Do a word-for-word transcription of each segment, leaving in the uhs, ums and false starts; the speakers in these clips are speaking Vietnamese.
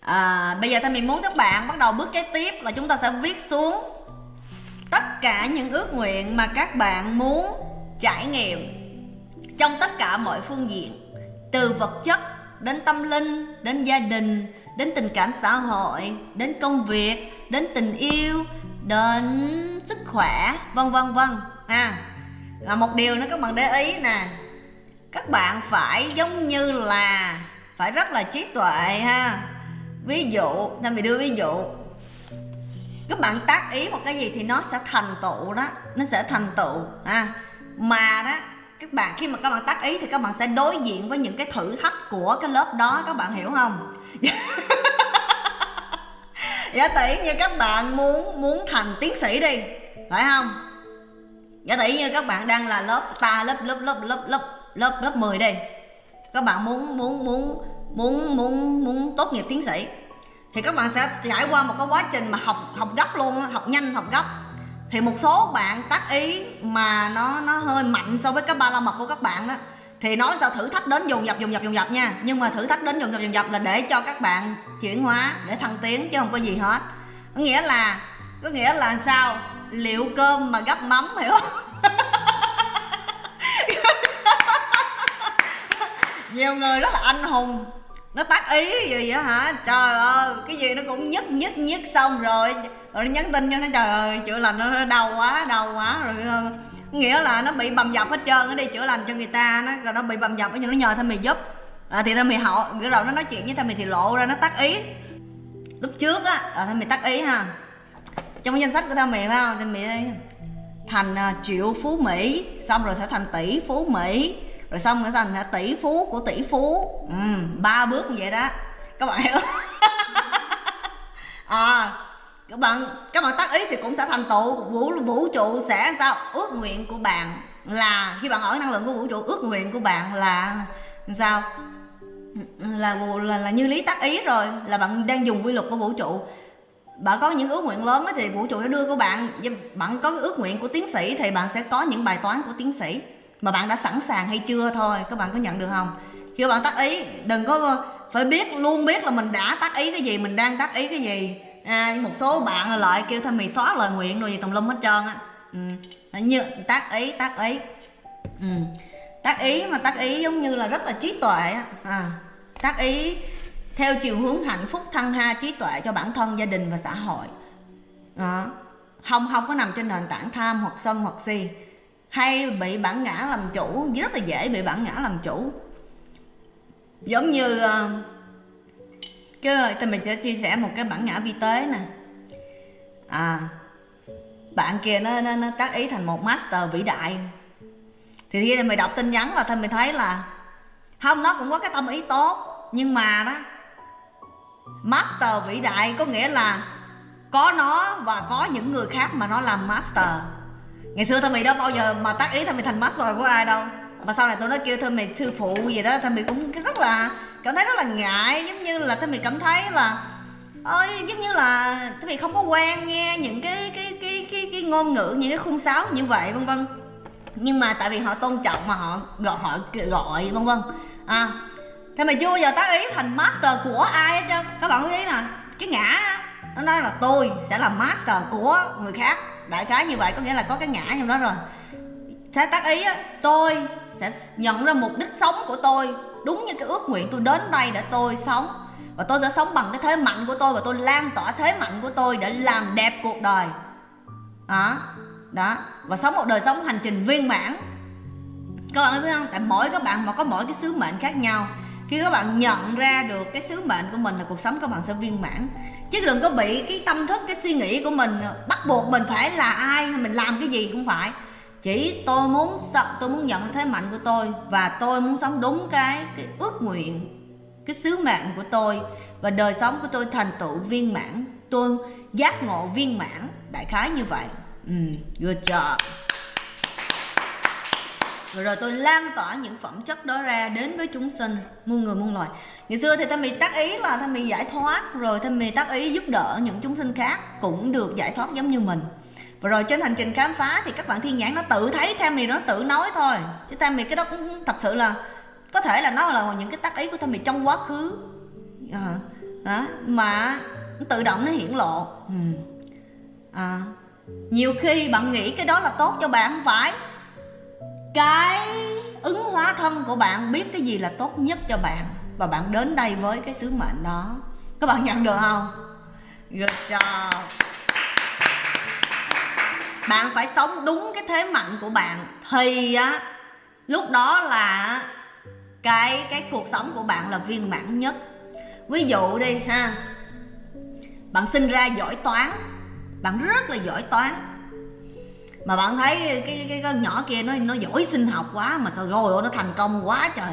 à, bây giờ thầy mình muốn các bạn bắt đầu bước kế tiếp là chúng ta sẽ viết xuống tất cả những ước nguyện mà các bạn muốn trải nghiệm trong tất cả mọi phương diện, từ vật chất đến tâm linh, đến gia đình, đến tình cảm xã hội, đến công việc, đến tình yêu, đến sức khỏe, vân vân vân. À, và một điều nữa các bạn để ý nè, các bạn phải giống như là phải rất là trí tuệ ha. Ví dụ, nên mình đưa ví dụ, các bạn tác ý một cái gì thì nó sẽ thành tựu đó, nó sẽ thành tựu ha. Mà đó, các bạn khi mà các bạn tác ý thì các bạn sẽ đối diện với những cái thử thách của cái lớp đó, các bạn hiểu không? Giả tỷ như các bạn muốn muốn thành tiến sĩ đi, phải không? Giả tỷ như các bạn đang là lớp ta lớp lớp lớp lớp lớp lớp lớp mười đi, các bạn muốn muốn muốn muốn muốn muốn tốt nghiệp tiến sĩ thì các bạn sẽ trải qua một cái quá trình mà học học gấp luôn, học nhanh học gấp. Thì một số bạn tác ý mà nó nó hơi mạnh so với cái ba la mật của các bạn đó, thì nó sẽ thử thách đến dồn dập dồn dập dồn dập nha. Nhưng mà thử thách đến dồn dập dồn dập là để cho các bạn chuyển hóa, để thăng tiến, chứ không có gì hết. Có nghĩa là có nghĩa là sao? Liệu cơm mà gấp mắm, hiểu không? Nhiều người rất là anh hùng, nó tác ý gì vậy hả? Trời ơi, cái gì nó cũng nhất nhất nhất xong rồi rồi nó nhắn tin cho nó, trời ơi chữa lành, nó đau quá đau quá rồi, nghĩa là nó bị bầm dập hết trơn, nó đi chữa lành cho người ta, nó rồi nó bị bầm dập, nhưng nó nhờ thằng mày giúp, à, thì thằng mày họ rồi nó nói chuyện với thằng mày thì lộ ra nó tác ý. Lúc trước á là thằng mày tác ý ha, trong cái danh sách của thằng mày phải không, thằng mày thành triệu phú Mỹ, xong rồi sẽ thành tỷ phú Mỹ, rồi xong rồi thành tỷ phú của tỷ phú, ừ, ba bước như vậy đó, các bạn hiểu không? À, các bạn các bạn tác ý thì cũng sẽ thành tựu, vũ vũ trụ sẽ sao? Ước nguyện của bạn là khi bạn ở năng lượng của vũ trụ, ước nguyện của bạn là sao? Là là, là như lý tác ý rồi, là bạn đang dùng quy luật của vũ trụ. Bạn có những ước nguyện lớn thì vũ trụ nó đưa của bạn. Bạn có ước nguyện của tiến sĩ thì bạn sẽ có những bài toán của tiến sĩ, mà bạn đã sẵn sàng hay chưa thôi, các bạn có nhận được không? Khi các bạn tác ý, đừng có phải biết luôn biết là mình đã tác ý cái gì, mình đang tác ý cái gì. À, một số bạn lại kêu thôi mày xóa lời nguyện rồi gì tùm lum hết trơn á. Ừ, như tác ý tác ý ừ. tác ý mà tác ý giống như là rất là trí tuệ á. À, tác ý theo chiều hướng hạnh phúc thăng hoa trí tuệ cho bản thân, gia đình và xã hội. À, không không có nằm trên nền tảng tham hoặc sân hoặc si, hay bị bản ngã làm chủ, rất là dễ bị bản ngã làm chủ. Giống như cái tụi mình sẽ chia sẻ một cái bản ngã vi tế nè. À, bạn kia nó, nó, nó tác ý thành một master vĩ đại, thì khi mình đọc tin nhắn là thôi mình thấy là không, nó cũng có cái tâm ý tốt, nhưng mà đó, master vĩ đại có nghĩa là có nó và có những người khác mà nó làm master. Ngày xưa tụi mình đâu bao giờ mà tác ý tụi mình thành master của ai đâu, mà sau này tụi nó kêu tụi mình sư phụ gì đó, tụi mình cũng rất là cảm thấy rất là ngại. Giống như là tụi mình cảm thấy là ôi, giống như là tụi mình không có quen nghe những cái cái cái cái cái ngôn ngữ, những cái khung sáo như vậy vân vân. Nhưng mà tại vì họ tôn trọng mà họ gọi họ gọi vân vân. À, tụi mình chưa bao giờ tác ý thành master của ai hết trơn. Các bạn có ý nè, cái ngã nó nói là tôi sẽ làm master của người khác, đại khái như vậy, có nghĩa là có cái ngã trong đó rồi. Sẽ tác ý á, tôi sẽ nhận ra mục đích sống của tôi, đúng như cái ước nguyện tôi đến đây để tôi sống, và tôi sẽ sống bằng cái thế mạnh của tôi, và tôi lan tỏa thế mạnh của tôi để làm đẹp cuộc đời đó, đó. Và sống một đời sống hành trình viên mãn. Các bạn biết không, tại mỗi các bạn mà có mỗi cái sứ mệnh khác nhau. Khi các bạn nhận ra được cái sứ mệnh của mình là cuộc sống các bạn sẽ viên mãn, chứ đừng có bị cái tâm thức, cái suy nghĩ của mình bắt buộc mình phải là ai, mình làm cái gì. Không phải, chỉ tôi muốn tôi muốn nhận thế mạnh của tôi, và tôi muốn sống đúng cái, cái ước nguyện, cái sứ mệnh của tôi, và đời sống của tôi thành tựu viên mãn, tôi giác ngộ viên mãn, đại khái như vậy. Ừ, good job. Rồi, rồi tôi lan tỏa những phẩm chất đó ra đến với chúng sinh, muôn người muôn loài. Ngày xưa thì ta mì tác ý là ta mì giải thoát, rồi ta mì tác ý giúp đỡ những chúng sinh khác cũng được giải thoát giống như mình. Và rồi trên hành trình khám phá thì các bạn thiên nhãn nó tự thấy, ta mì nó tự nói thôi, chứ ta mì cái đó cũng thật sự là có thể là nó là những cái tác ý của ta mì trong quá khứ. À, đó, mà tự động nó hiển lộ. Ừ. À, nhiều khi bạn nghĩ cái đó là tốt cho bạn, không phải. Cái ứng hóa thân của bạn biết cái gì là tốt nhất cho bạn, và bạn đến đây với cái sứ mệnh đó. Các bạn nhận được không? Good job. Bạn phải sống đúng cái thế mạnh của bạn, thì á, lúc đó là cái cái cuộc sống của bạn là viên mãn nhất. Ví dụ đi ha, bạn sinh ra giỏi toán, bạn rất là giỏi toán, mà bạn thấy cái cái con nhỏ kia nó nó giỏi sinh học quá, mà sao rồi nó thành công quá trời.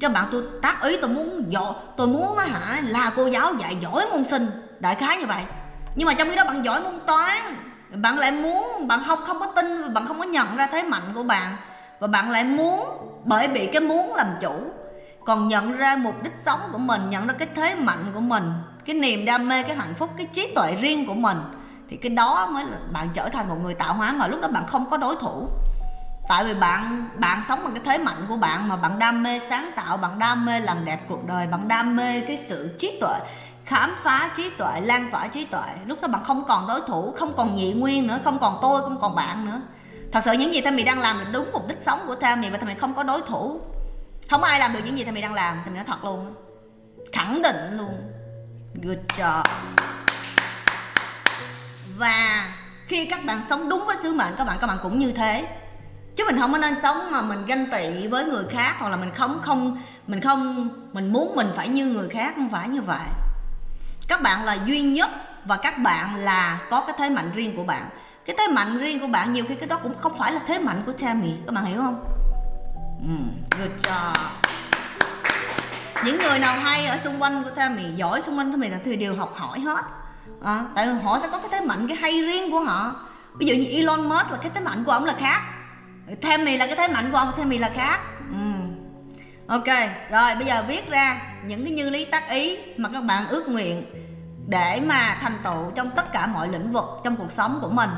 Chứ bạn tôi tác ý tôi muốn giỏi, tôi muốn hả là cô giáo dạy giỏi môn sinh, đại khái như vậy. Nhưng mà trong khi đó bạn giỏi môn toán, bạn lại muốn, bạn không không có tin, bạn không có nhận ra thế mạnh của bạn, và bạn lại muốn, bởi bị cái muốn làm chủ. Còn nhận ra mục đích sống của mình, nhận ra cái thế mạnh của mình, cái niềm đam mê, cái hạnh phúc, cái trí tuệ riêng của mình, thì cái đó mới là bạn trở thành một người tạo hóa. Mà lúc đó bạn không có đối thủ, tại vì bạn bạn sống bằng cái thế mạnh của bạn, mà bạn đam mê sáng tạo, bạn đam mê làm đẹp cuộc đời, bạn đam mê cái sự trí tuệ, khám phá trí tuệ, lan tỏa trí tuệ. Lúc đó bạn không còn đối thủ, không còn nhị nguyên nữa, không còn tôi, không còn bạn nữa. Thật sự những gì Tammy đang làm là đúng mục đích sống của Tammy, và Tammy không có đối thủ. Không ai làm được những gì Tammy đang làm, Tammy nói thật luôn, khẳng định luôn. Good job. Và khi các bạn sống đúng với sứ mệnh các bạn, các bạn cũng như thế. Chứ mình không có nên sống mà mình ganh tị với người khác, hoặc là mình không không mình không mình muốn mình phải như người khác, không phải như vậy. Các bạn là duy nhất, và các bạn là có cái thế mạnh riêng của bạn. Cái thế mạnh riêng của bạn nhiều khi cái đó cũng không phải là thế mạnh của Tammy, các bạn hiểu không? Ừ, good job. Những người nào hay ở xung quanh của Tammy, giỏi xung quanh của mình là thì đều học hỏi hết. À, tại vì họ sẽ có cái thế mạnh, cái hay riêng của họ. Ví dụ như Elon Musk là cái thế mạnh của ông là khác, Tammy là cái thế mạnh của ông, Tammy là khác. Ừ. Ok, rồi bây giờ viết ra những cái như lý tác ý mà các bạn ước nguyện để mà thành tựu trong tất cả mọi lĩnh vực trong cuộc sống của mình.